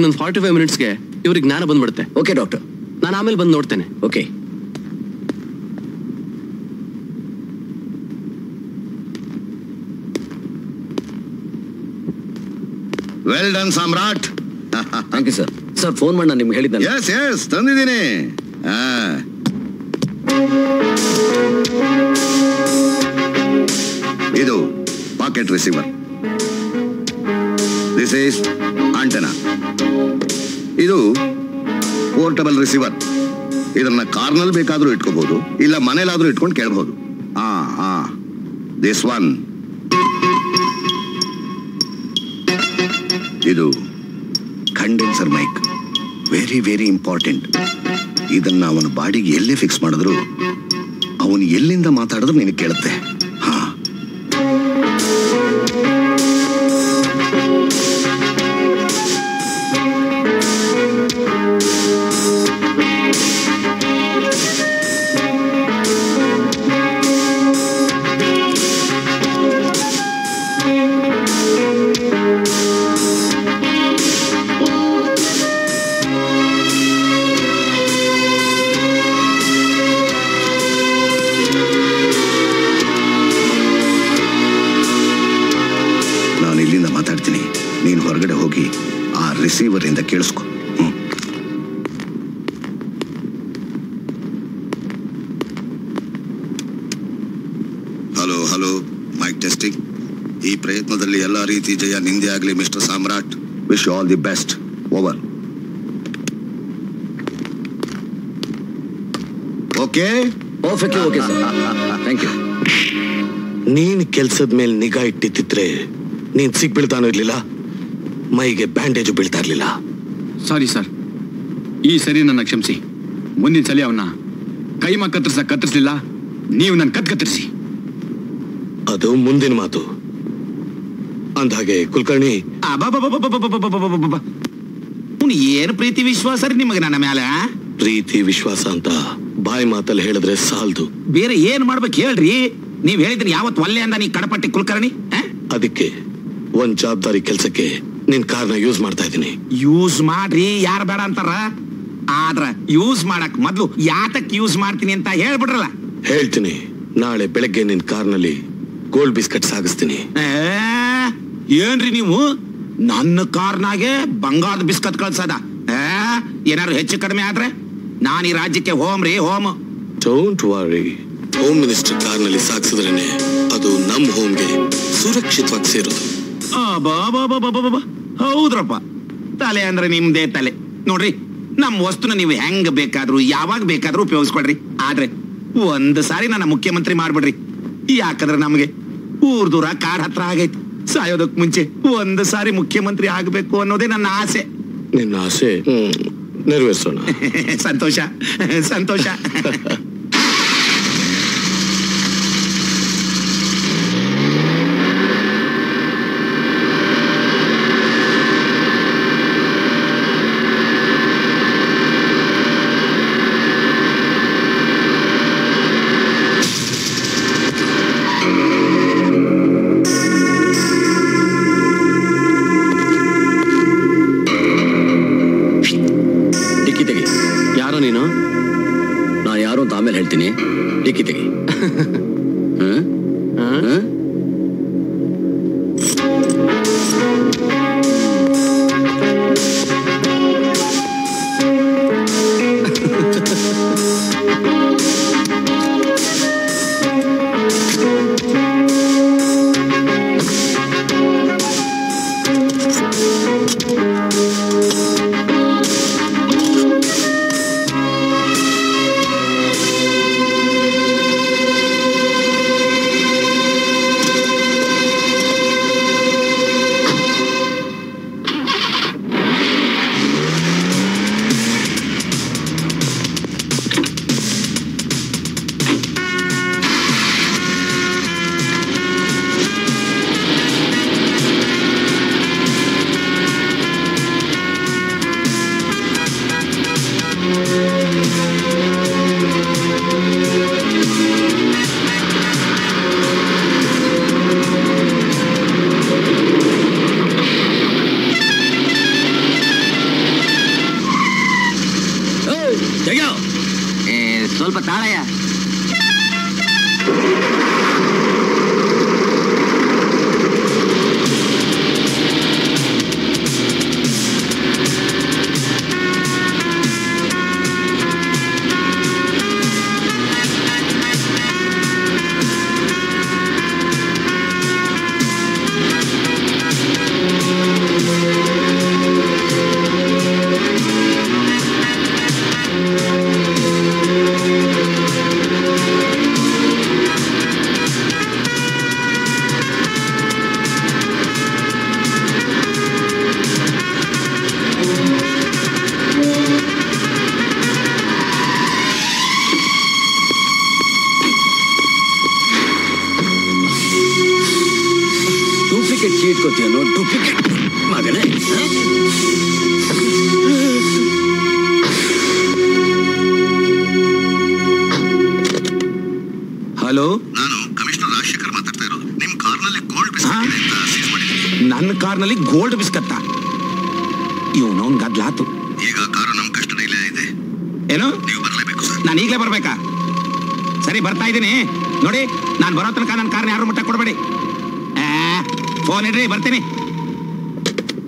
ಇನ್ನೊಂದು 45 ಮಿನಿಟ್ಸ್ ಗೆ ಇವರಿಗೆ ಜ್ಞಾನ ಬಂದ್ಬಿಡುತ್ತೆ. ಓಕೆ ಡಾಕ್ಟರ್, ನಾನು ಆಮೇಲೆ ಬಂದು ನೋಡ್ತೇನೆ. Okay. Well done Samrat. Thank you sir. Sir phone ಮಾಡಿ ನಾನು ನಿಮಗೆ ಹೇಳಿದ್ನಲ್ಲ. ಎಸ್ ಎಸ್ ತಂದಿದ್ದೀನಿ. ಆ ಇದು pocket receiver. This is antenna. ಇದು ಪೋರ್ಟಬಲ್ ರಿಸೀವರ್. ಇದನ್ನ ಕಾರ್ನಲ್ಲಿ ಬೇಕಾದರೂ ಇಟ್ಕೋಬಹುದು, ಇಲ್ಲ ಮನೇಲಾದರೂ ಇಟ್ಕೊಂಡು ಕೇಳಬಹುದು. ದಿಸ್ ಒನ್, ಇದು condenser mic. Very very important. ಇದನ್ನ ಅವನ ಬಾಡಿಗೆ ಎಲ್ಲಿ ಫಿಕ್ಸ್ ಮಾಡಿದ್ರು ಅವನು ಎಲ್ಲಿಂದ ಮಾತಾಡಿದ್ರು ನಿನಗೆ ಕೇಳುತ್ತೆ. ಇವರಿಂದ ಕೇಳಿಸ್ಕೊ. Hello hello, mic testing. ಈ ಪ್ರಯತ್ನದಲ್ಲಿ ಎಲ್ಲಾ ರೀತಿ ಜಯ ನಿಂದೆ ಆಗಲಿ mister Samrat. Wish all the best. Over. Okay okay sir, thank you. ನೀನ್ ಕೆಲ್ಸದ ಮೇಲೆ ನಿಗಾ ಇಟ್ಟಿದ್ರೆ ನೀನ್ ಸಿಗ್ಬಿಡ್ತಾನೋ ಇರ್ಲಿಲ್ಲ. ಮೈಗೆ ಬ್ಯಾಂಡೇಜು ಬೀಳ್ತಾ ಇರಲಿಲ್ಲ. ಸಾರಿ ಸರ್, ಈ ಸರಿ ನನ್ನ ಕ್ಷಮಿಸಿ. ಮುಂದಿನ ಸಲ ಅವನ್ನ ಕೈಮ ಕತ್ತರಿಸಲಿಲ್ಲ, ನೀವು ನನ್ನ ಕತ್ತರಿಸಿ. ಅದು ಮುಂದಿನ ಮಾತು. ಅಂದಾಗೆ ಕುಲಕರ್ಣಿ ಏನು ಪ್ರೀತಿ ವಿಶ್ವಾಸ ರೀ ನಿಮಗೆ ನನ್ನ ಮ್ಯಾಲ? ಪ್ರೀತಿ ವಿಶ್ವಾಸ ಅಂತ ಬಾಯಿ ಮಾತಲ್ಲಿ ಹೇಳಿದ್ರೆ ಸಾಲದು, ಬೇರೆ ಏನ್ ಮಾಡ್ಬೇಕು ಹೇಳ್ರಿ? ನೀವ್ ಹೇಳಿದ್ರಿ ಯಾವತ್ತು ಒಲ್ಲೆ ಅಂದ ನೀ ಕಡಪಟ್ಟಿ ಕುಲಕರ್ಣಿ. ಅದಕ್ಕೆ ಒಂದ್ ಜವಾಬ್ದಾರಿ ಕೆಲ್ಸಕ್ಕೆ ನಿನ್ ಕಾರ್ನ ಯೂಸ್ ಮಾಡ್ತಾ ಇದ್ದೀನಿ. ಯೂಸ್ ಮಾಡ್ರಿ, ಯಾರು ಬೇಡ ಅಂತಾರ? ಆದ್ರ ಯೂಸ್ ಮಾಡಕ್ ಮೊದ್ಲು ಯಾತಕ್ ಯೂಸ್ ಮಾಡ್ತೀನಿ ಅಂತ ಹೇಳ್ಬಿಡ್ರಲ್ಲ. ಹೇಳ್ತೀನಿ. ನಾಳೆ ಬೆಳಗ್ಗೆ ನಿನ್ ಕಾರ್ನಲ್ಲಿ ಗೋಲ್ಡ್ ಬಿಸ್ಕಟ್ ಸಾಗಿಸ್ತೀನಿ. ಏನ್ರಿ ನೀವು ನನ್ನ ಕಾರ್ನಾಗೆ ಬಂಗಾರದ ಬಿಸ್ಕತ್ ಕಳ್ಸದ? ಏನಾದ್ರು ಹೆಚ್ಚು ಕಡಿಮೆ ಆದ್ರೆ ನಾನು ಈ ರಾಜ್ಯಕ್ಕೆ ಹೋಮ್ ರೀ home. Don't worry, home minister ಕಾರ್ನಲ್ಲಿ ಸಾಗಿಸಿದ್ರೇನೆ ಅದು ನಮ್ ಹೋಮ್ಗೆ ಸುರಕ್ಷಿತವಾಗಿ ಸೇರೋದು. ಹೌದ್ರಪ್ಪ, ತಲೆ ಅಂದ್ರೆ ನಿಮ್ದೇ ತಲೆ ನೋಡ್ರಿ. ನಮ್ ವಸ್ತುನ ನೀವು ಹೆಂಗ ಬೇಕಾದ್ರೂ ಯಾವಾಗ ಬೇಕಾದ್ರೂ ಉಪಯೋಗಿಸ್ಕೊಳ್ರಿ. ಆದ್ರೆ ಒಂದ್ ಸಾರಿ ನನ್ನ ಮುಖ್ಯಮಂತ್ರಿ ಮಾಡ್ಬಿಡ್ರಿ. ಯಾಕಂದ್ರೆ ನಮ್ಗೆ ಊರ್ ದೂರ ಕಾಡ್ ಹತ್ರ ಆಗೈತಿ. ಸಾಯೋದಕ್ ಮುಂಚೆ ಒಂದ್ ಸಾರಿ ಮುಖ್ಯಮಂತ್ರಿ ಆಗ್ಬೇಕು ಅನ್ನೋದೇ ನನ್ನ ಆಸೆ. ನಿನ್ನ ಆಸೆ ನೆರವೇರಿಸೋಣ. ಸಂತೋಷ ಸಂತೋಷ. स्वल्प ताळया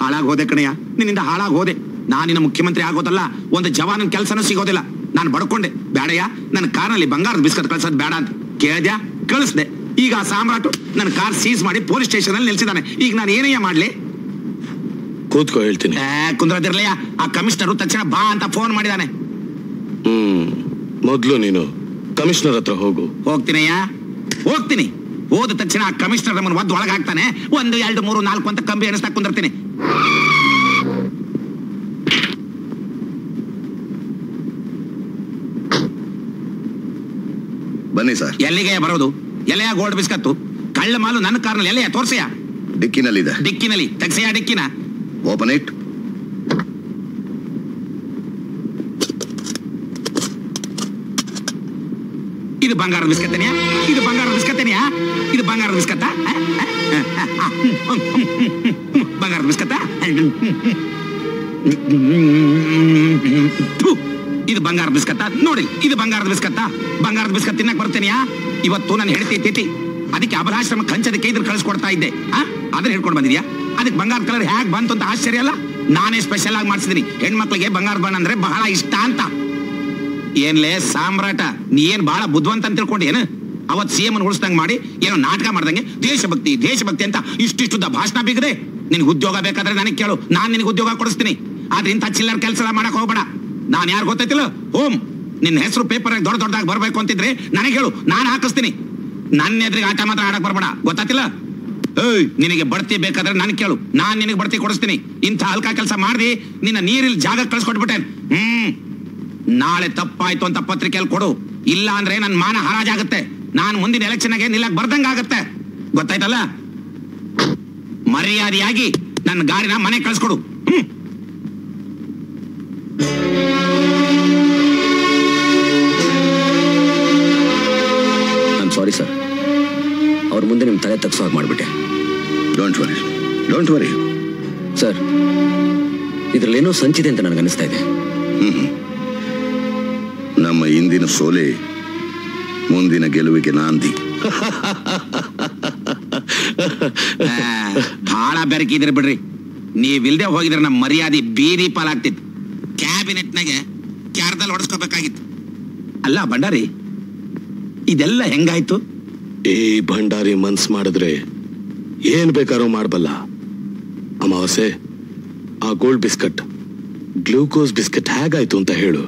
ಹಾಳಾಗೋದೆ ನಾನಿನ ಮುಖ್ಯಮಂತ್ರಿ ಆಗೋದಲ್ಲ ಒಂದು ಜವಾನನ ಕೆಲಸನೂ ಸಿಗೋದಿಲ್ಲ ನಾನು ಬಡಕೊಂಡೆ ಬೇಡಯ್ಯ ನನ್ನ ಕಾರಲ್ಲಿ ಬಂಗಾರದ ಬಿಸ್ಕಟ್ ಕಳಿಸೋದು ಬೇಡ ಅಂತ ಕೇಳ್ದ್ಯಾ ಕಳಿಸ್ದೆ ಈಗ ಸಾಮ್ರಾಟ್ ನನ್ನ ಕಾರ್ ಸೀಸ್ ಮಾಡಿ ಪೊಲೀಸ್ ಸ್ಟೇಷನ್ ಅಲ್ಲಿ ನಿಲ್ಲಿಸಿದಾನೆ ಈಗ ನಾನು ಏನಯ್ಯ ಮಾಡಲಿ ಕೂತ್ಕೋ ಹೇಳ್ತೀನಿ ಕುಂದ್ರದಿರಲಯ್ಯ ಆ ಕಮಿಷನರ್ ತಕ್ಷಣ ಬಾ ಅಂತ ಫೋನ್ ಮಾಡಿದಾನೆ ಮೊದಲು ನೀನು ಕಮಿಷನರ್ ಹತ್ರ ಹೋಗು ಹೋಗ್ತಿನಯ್ಯ ಹೋಗ್ತೀನಿ ಹೋದ ತಕ್ಷಣ ಆ ಕಮಿಷನರ್ ನಮ್ಮನ್ನು ಒದ್ದು ಒಳಗೆ ಹಾಕ್ತಾನೆ 1 2 3 4 ಅಂತ ಕಂಬಿ ಅನಿಸ್ತಾ ಕುಂದಿರ್ತೀನಿ बन्नी सर एल्लिगे बरोदु एल्लेया गोल्ड बिस्कट्टु कल्ल मालु नन्न कार्नल्लि एल्लेया तोर्सिया डिक्किनल्लि इदे डिक्किनल्लि तगसिया डिक्किन ओपन इट इदु बंगारद बिस्कट्टेनिया इदु बंगारद बिस्कट्टेनिया इदु बंगारद बिस्कट्टा बंगारद बिस्कट्टा ಇದು ಬಂಗಾರದ ಬಿಸ್ಕತ್ತಾ ನೋಡಿ ಇದು ಬಂಗಾರದ ಬಿಸ್ಕತ್ತಾ ಬಂಗಾರದ ಬಿಸ್ಕತ್ ತಿನ್ನಕ್ಕೆ ಬರ್ತೀನಿಯಾ ಇವತ್ತು ನಾನು ಹೇಳ್ತಿ ತಿತಿ ಅದಕ್ಕೆ ಅಬಲಾಶ್ರಮ ಕಂಚದಕ್ಕೆ ಇದನ್ನ ಕಳಿಸ್ಕೊಡ್ತಾ ಇದ್ದೆ ಅದನ್ನ ಹೇಳ್ಕೊಂಡು ಬಂದಿದ್ಯಾ ಅದಕ್ಕೆ ಬಂಗಾರದ ಕಲರ್ ಹೇಗೆ ಬಂತು ಅಂತ ಆಶ್ಚರ್ಯ ಅಲ್ಲ ನಾನೇ ಸ್ಪೆಷಲ್ ಆಗಿ ಮಾಡ್ಸಿದೀನಿ ಹೆಣ್ಮಕ್ಳಿಗೆ ಬಂಗಾರ ಬಣ್ಣ ಅಂದ್ರೆ ಬಹಳ ಇಷ್ಟ ಅಂತ ಏನ್ಲೇ ಸಾಮ್ರಾಟ ನೀ ಏನು ಬಹಳ ಬುದ್ಧಿವಂತ ಅಂತ ತಿಳ್ಕೊಂಡೇನ ಅವತ್ತು ಸಿಎಂ ಅನ್ನು ಉಳಿಸ್ದಂಗೆ ಮಾಡಿ ಏನೋ ನಾಟಕ ಮಾಡ್ದಂಗೆ ದೇಶಭಕ್ತಿ ದೇಶಭಕ್ತಿ ಅಂತ ಇಷ್ಟಿಷ್ಟುದ ಭಾಷಣ ಬಿಗದೆ ನಿನಗೆ ಉದ್ಯೋಗ ಬೇಕಾದ್ರೆ ನನಗೆ ಕೇಳು ನಾನು ನಿನಗೆ ಉದ್ಯೋಗ ಕೊಡಿಸ್ತೀನಿ ಆದ್ರೆ ಇಂತ ಚಿಲ್ಲರ್ ಕೆಲಸ ಮಾಡಕ್ಕೆ ಹೋಗಬೇಡ ನಾನು ಯಾರು ಗೊತ್ತಿಲ್ಲ ಹೋಮ್ ನಿನ್ನ ಹೆಸರು ಪೇಪರ್ ಅಲ್ಲಿ ದೊಡ್ಡ ದೊಡ್ಡದಾಗಿ ಬರಬೇಕು ಅಂತಿದ್ರೆ ನನಗೆ ಹೇಳು ನಾನು ಹಾಕಿಸ್ತೀನಿ ನನ್ನ ಎದುರಿಗೆ ಆಟ ಮಾತ್ರ ಆಡಕ್ಕೆ ಬರಬೇಡ ಗೊತ್ತಿಲ್ಲ ಏಯ್ ನಿನಗೆ ಬಡ್ತಿ ಬೇಕಾದ್ರೆ ನನಗೆ ಕೇಳು ನಾನು ನಿನಗೆ ಬಡ್ತಿ ಕೊಡಿಸ್ತೀನಿ ಇಂತ ಹಲ್ಕಾ ಕೆಲಸ ಮಾಡ್ದಿ ನಿನ್ನ ನೀರಿಲ್ ಜಾಗ ಕಳಿಸ್ಕೊಟ್ಬಿಟ್ಟೆ ನಾಳೆ ತಪ್ಪಾಯ್ತು ಅಂತ ಪತ್ರಿಕೆಯಲ್ಲಿ ಕೊಡು ಇಲ್ಲ ಅಂದ್ರೆ ನನ್ನ ಮಾನ ಹರಾಜಾಗುತ್ತೆ ನಾನು ಮುಂದಿನ ಎಲೆಕ್ಷನ್ ಗೆ ನಿಲ್ಲಕ್ಕೆ ಬರ್ದಂಗೆ ಆಗುತ್ತೆ ಗೊತ್ತಾಯ್ತಲ್ಲ ಮರ್ಯಾದೆಯಾಗಿ ನನ್ನ ಗಾಡಿನ ಮನೆ ಕಳಿಸ್ಕೊಡು ಸಾರಿ ಸರ್ ಅವ್ರ ಮುಂದೆ ನಿಮ್ಮ ತಲೆ ತಗ್ಸೋ ಹಾಗೆ ಮಾಡಿಬಿಟ್ಟೆ ಡೋಂಟ್ ವರಿ ಸರ್ ಇದರಲ್ಲೇನೋ ಸಂಚಿದೆ ಅಂತ ನನಗನ್ನಿಸ್ತಾ ಇದೆ ನಮ್ಮ ಇಂದಿನ ಸೋಲೆ ಮುಂದಿನ ಗೆಲುವಿಗೆ ನಾಂದಿ ಭಾಳ ಬೆರಕಿದ್ರೆ ಬಿಡ್ರಿ ನೀವಿಲ್ದೆ ಹೋಗಿದ್ರೆ ನಮ್ಮ ಮರ್ಯಾದೆ ಬೀದಿ ಪಾಲಾಗ್ತಿತ್ತು ಕ್ಯಾಬಿನೆಟ್ನಾಗೆ ಕ್ಯಾರ್ದಲ್ಲಿ ಹೊಡೆಸ್ಕೋಬೇಕಾಗಿತ್ತು ಅಲ್ಲ ಭಂಡಾರಿ ಇದೆಲ್ಲ ಹೆಂಗಾಯ್ತು ಏ ಭಂಡಾರಿ ಮನ್ಸ್ ಮಾಡಿದ್ರೆ ಏನ್ ಬೇಕಾರೋ ಮಾಡಬಲ್ಲ ಅಮಾವಾಸೆ ಆ ಗೋಲ್ಡ್ ಬಿಸ್ಕಟ್ ಗ್ಲೂಕೋಸ್ ಬಿಸ್ಕಟ್ ಹೇಗಾಯ್ತು ಅಂತ ಹೇಳು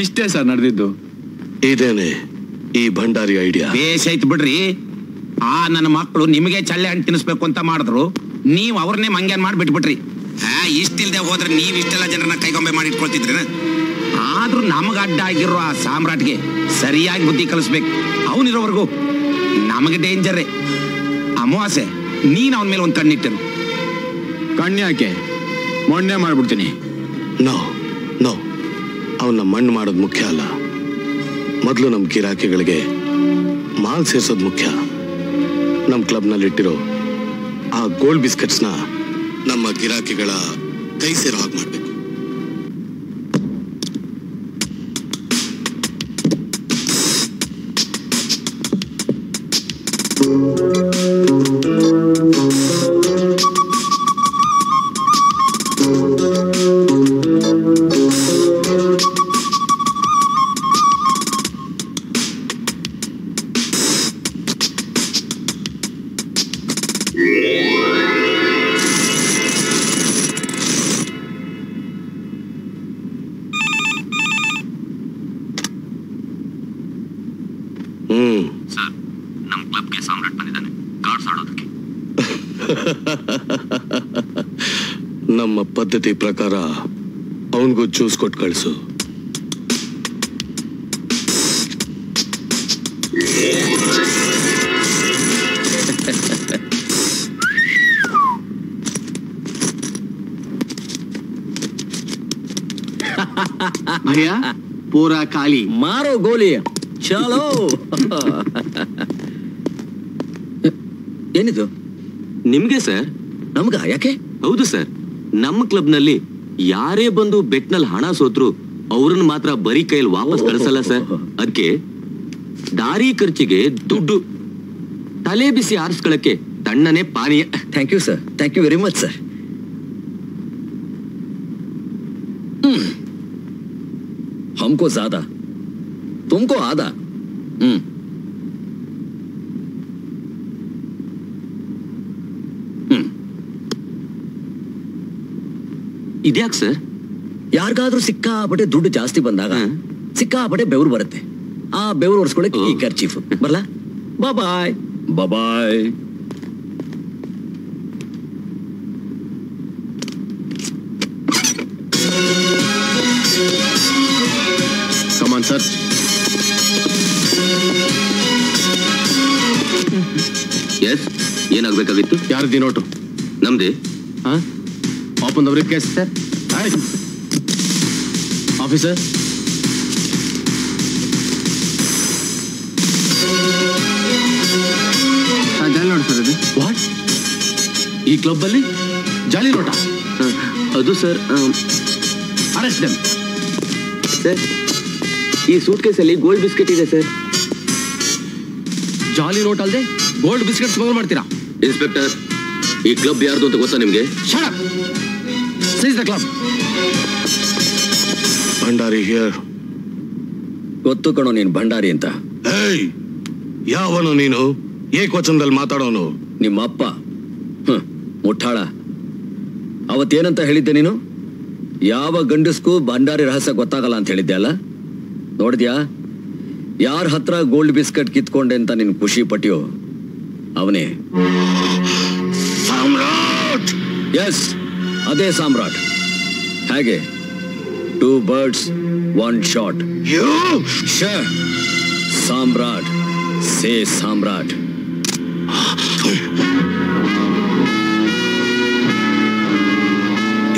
ಇಷ್ಟೇ ಸರ್ ನಡೆದಿದ್ದು ಇದೇನೆ ಈ ಭಂಡಾರಿ ಐಡಿಯಾ ಬೇಷ್ ಆಯ್ತು ಬಿಡ್ರಿ ಆ ನನ್ನ ಮಕ್ಕಳು ನಿಮಗೆ ಚಳ್ಳೆ ಹಣ್ಣು ತಿನ್ನಿಸ್ಬೇಕು ಅಂತ ಮಾಡಿದ್ರು ನೀವು ಅವ್ರನ್ನೇ ಮಂಗ್ಯಾನ್ ಮಾಡಿ ಬಿಟ್ಬಿಟ್ರಿ ಇಷ್ಟಿಲ್ದೆ ಹೋದ್ರೆ ನೀವು ಇಷ್ಟೆಲ್ಲ ಜನರನ್ನ ಕೈಗೊಂಬೆ ಮಾಡಿ ಇಟ್ಕೊಳ್ತಿದ್ರಿ ಆದ್ರೂ ನಮಗ ಅಡ್ಡ ಆಗಿರೋ ಆ ಸಾಮ್ರಾಟ್ಗೆ ಸರಿಯಾಗಿ ಬುದ್ಧಿ ಕಲಿಸ್ಬೇಕು ಅವನಿರೋವರೆಗೂ ನಮಗೆ ಡೇಂಜರ್ ಅಮೋಸೆ ನೀನು ಅವನ ಮೇಲೆ ಒಂದು ಕಣ್ಣಿಟ್ಟರು ಕಣ್ಣಾಕೆ ಮೊಣ್ಣೆ ಮಾಡಿಬಿಡ್ತೀನಿ ನೋ ನೋ ಅವನ ಮಣ್ಣು ಮಾಡೋದು ಮುಖ್ಯ ಅಲ್ಲ ಮೊದಲು ನಮ್ಮ ಕಿರಾಕಿಗಳಿಗೆ ಮಾಲ್ ಸೇರಿಸೋದು ಮುಖ್ಯ ನಮ್ಮ ಕ್ಲಬ್ ನಲ್ಲಿ ಇಟ್ಟಿರೋ ಆ ಗೋಲ್ಡ್ ಬಿಸ್ಕೆಟ್ಸ್ ನ ನಮ್ಮ ಕಿರಾಕಿಗಳ ಕೈ ಸೇರೋ ಹಾಗೆ ಮಾಡಬೇಕು पद्धति प्रकार ज्यूस को कलसु भैया पूरा खाली मारो गोली चलो ऐनिदु निम्गे सर नमगा याके हौदु सर नम क्लब नल्ली यारे बंदु बेट्नल हण सोत्रु अवरन्न मात्र बरी कैल वापस कळसल्ल सर अदक्के दारी खर्चिगे दुड्डु तले बिसि आरिसिकोळ्ळक्के तण्णने पानीय thank you sir thank you very much sir हमको ज्यादा तुमको आधा इद्याक सर यारिगादरू सिक्कापटे दुड्डु जास्ति बंदाग सिक्कापटे बेवरु बरुत्ते आ बेवरु ओर्स्कोळ्ळक्के ई कर्चीफ बरला bye bye bye bye come on sir yes ಏನಾಗಬೇಕಾಗಿತ್ತು ಯಾರ್ದಿ ನೋಟು ನಮ್ದೇ ಹಾ open the briefcase sir hi officer हां डाउनलोड कर दे व्हाट ई क्लब वाली जाली लोटा ಅದು ಸರ್ ಅರೆಸ್ಟ್ देम ಸರ್ ಈ ಸೂಟ್ಕೇಸ್ ಅಲ್ಲಿ ಗೋಲ್ಡ್ ಬಿಸ್ಕೆಟ್ ಇದೆ ಸರ್ ಜಾಲಿ ಲೋಟ ಅಲ್ಲದೆ ಗೋಲ್ಡ್ ಬಿಸ್ಕೆಟ್ ಸ್ಮಗಲ್ ಮಾಡ್ತೀರಾ ಇನ್ಸ್ಪೆಕ್ಟರ್ ಈ ಕ್ಲಬ್ ಯಾರ್ದು ಅಂತ ಗೊತ್ತಾ ನಿಮಗೆ shut up Seize the club. Bhandari here. Gottu kano neen Bhandari anta. Hey, yavanu neenu ekvachanadalli maatadonu. Nimma appa. Mutthala. Avat enanta helidde neenu? Yava gandasku Bhandari rahasya gottagalla anta helidde alla? Nodidya? Yar hatra gold biscuit kitkonde anta neenu khushi pattiyo? Avane. Samrat. Yes. अदे सम्राट हागे two birds one shot you sure Samrat से सम्राट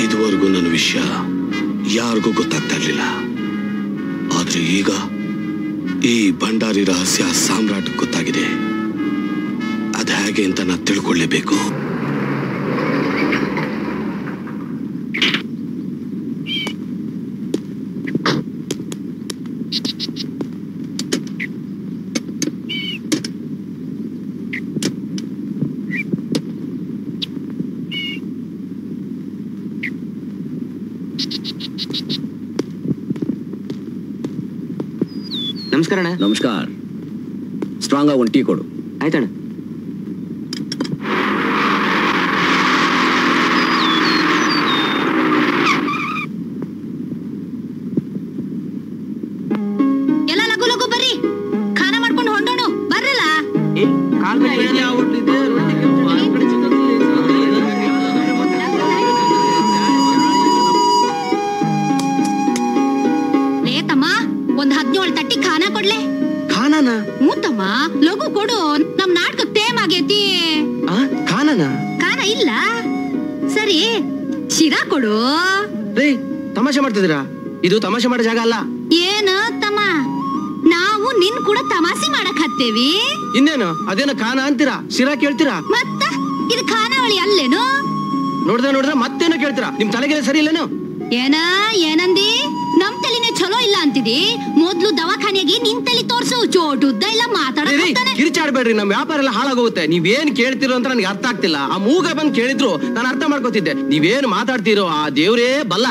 इदुवरेगू नन्न विषय यारिगू गोत्ताग्ता इरलिल्ल आदरे ईग ई भंडारी रहस्य सम्राट गोत्तागिदे अदु हागे अंत नानु तिळिकोळ्ळेबेकु नमस्कार स्ट्रांग आगो टी कोडु आयतण खाना कोडले खाना ना मुतमा लोगो कोडो नम ಶಿರಾ ಕೊಡು ರೇ ತಮಾಷೆ ಮಾಡ್ತಿದ್ದೀರಾ ಇದು ತಮಾಷೆ ಮಾಡೋ ಜಾಗ ಅಲ್ಲ ಏನು ತಮ್ಮ ನಾವು ನಿನ್ನ ಕೂಡ ತಮಾಷೆ ಮಾಡಕ ಹತ್ತೇವಿ ಇನ್ನೇನು ಅದೇನ ಖಾನ ಅಂತೀರಾ ಶಿರಾ ಕೇಳ್ತೀರಾ ಮತ್ತೆ ಇದು ಖಾನಾವಳಿ ಅಲ್ಲೇನೋ ನೋಡ್ದೆ ಮತ್ತೇನ ಕೇಳ್ತೀರಾ ನಿಮ್ಮ ತಲೆಗೆ ಸರಿ ಇಲ್ಲನೋ ಏನಾ ಏನಂದಿ ನಮ್ಮ ತಲೆನೇ ಚಲೋ ಇಲ್ಲ ಅಂತಿದಿ ಮೊದಲು ದವಾಖಾನೆಗೆ ನಿನ್ನ ತಲೆ ತೋರ್ಸು ಚೋಟುದ್ದ ಇಲ್ಲ ಮಾತಾಡಕತ್ತಾನೆ ಕಿರ್ಚಾಡಬೇಡ್ರಿ ನಮ್ಮ ವ್ಯಾಪಾರ ಎಲ್ಲ ಹಾಳಾಗೋಗುತ್ತೆ ನೀವು ಏನು ಕೇಳ್ತಿರೋ ಅಂತ ನನಗೆ ಅರ್ಥ ಆಗ್ತಿಲ್ಲ ಆ ಮೂಗ ಬಂದು ಕೇಳಿದ್ರು ನಾನು ಅರ್ಥ ಮಾಡ್ಕೊತಿದ್ದೆ ನೀವು ಏನು ಮಾತಾಡ್ತಿರೋ ಆ ದೇವರೇ ಬಲ್ಲ